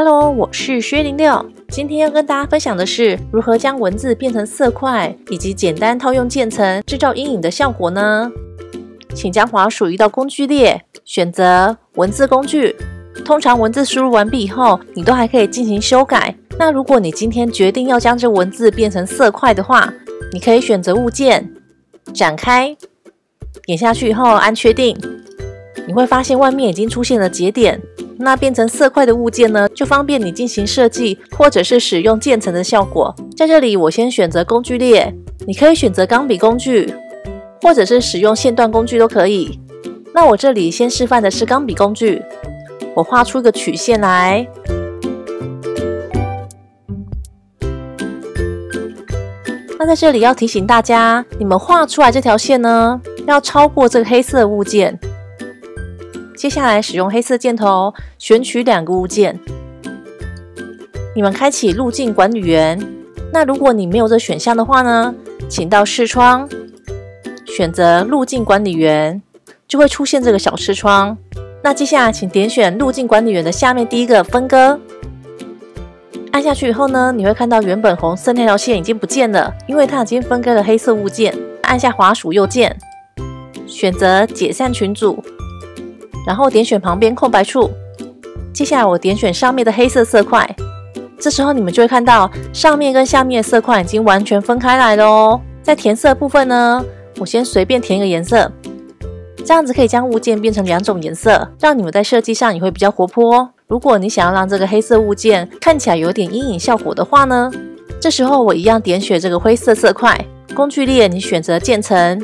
Hello， 我是薛06，今天要跟大家分享的是如何将文字变成色块，以及简单套用渐层制造阴影的效果呢？请将滑鼠移到工具列，选择文字工具。通常文字输入完毕以后，你都还可以进行修改。那如果你今天决定要将这文字变成色块的话，你可以选择物件，展开，点下去以后按确定，你会发现外面已经出现了节点。 那变成色块的物件呢，就方便你进行设计，或者是使用渐层的效果。在这里，我先选择工具列，你可以选择钢笔工具，或者是使用线段工具都可以。那我这里先示范的是钢笔工具，我画出一个曲线来，那在这里要提醒大家，你们画出来这条线呢，要超过这个黑色的物件。 接下来，使用黑色箭头选取两个物件。你们开启路径管理员。那如果你没有这选项的话呢，请到视窗，选择路径管理员，就会出现这个小视窗。那接下来，请点选路径管理员的下面第一个分割。按下去以后呢，你会看到原本红色那条线已经不见了，因为它已经分割了黑色物件。按下滑鼠右键，选择解散群组。 然后点选旁边空白处，接下来我点选上面的黑色色块，这时候你们就会看到上面跟下面的色块已经完全分开来了哦。在填色部分呢，我先随便填一个颜色，这样子可以将物件变成两种颜色，让你们在设计上也会比较活泼哦。如果你想要让这个黑色物件看起来有点阴影效果的话呢，这时候我一样点选这个灰色色块，工具列你选择渐层，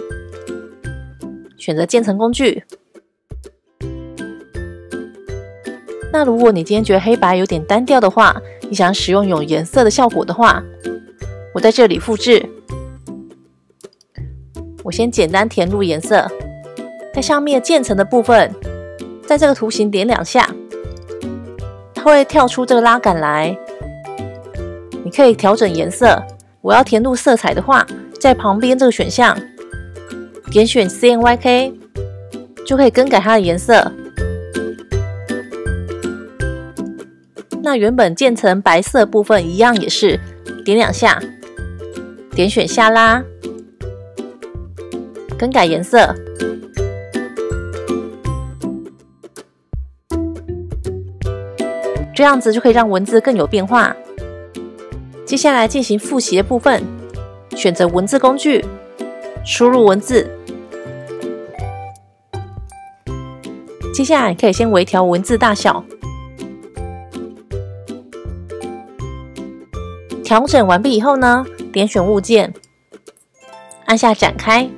选择渐层工具。 那如果你今天觉得黑白有点单调的话，你想使用有颜色的效果的话，我在这里复制，我先简单填入颜色，在上面渐层的部分，在这个图形点两下，它会跳出这个拉杆来，你可以调整颜色。我要填入色彩的话，在旁边这个选项点选 CMYK， 就可以更改它的颜色。 那原本渐层白色的部分一样也是点两下，点选下拉，更改颜色。这样子就可以让文字更有变化。接下来进行复习的部分，选择文字工具，输入文字。接下来可以先微调文字大小。 调整完毕以后呢，点选物件，按下展开。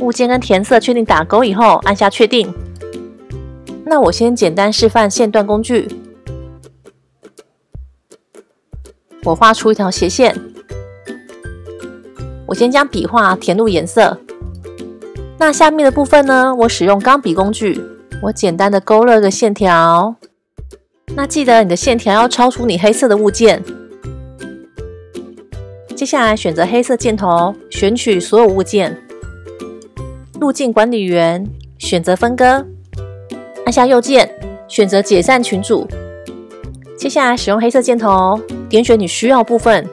物件跟填色确定打勾以后，按下确定。那我先简单示范线段工具。我画出一条斜线，我先将笔画填入颜色。那下面的部分呢，我使用钢笔工具，我简单的勾勒个线条。 那记得你的线条要超出你黑色的物件。接下来选择黑色箭头，选取所有物件，路径管理员选择分割，按下右键选择解散群组。接下来使用黑色箭头，点选你需要部分。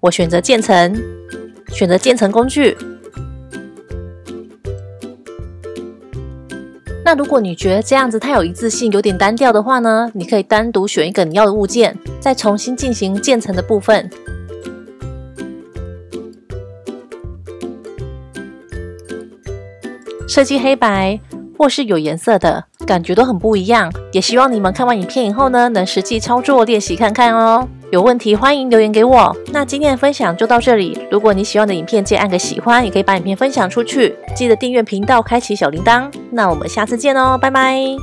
我选择渐层，选择渐层工具。 那如果你觉得这样子太有一致性，有点单调的话呢，你可以单独选一个你要的物件，再重新进行渐层的部分。设计黑白或是有颜色的感觉都很不一样，也希望你们看完影片以后呢，能实际操作练习看看哦。有问题欢迎留言给我。那今天的分享就到这里，如果你喜欢的影片，记得按个喜欢，也可以把影片分享出去，记得订阅频道，开启小铃铛。 那我们下次见哦，拜拜。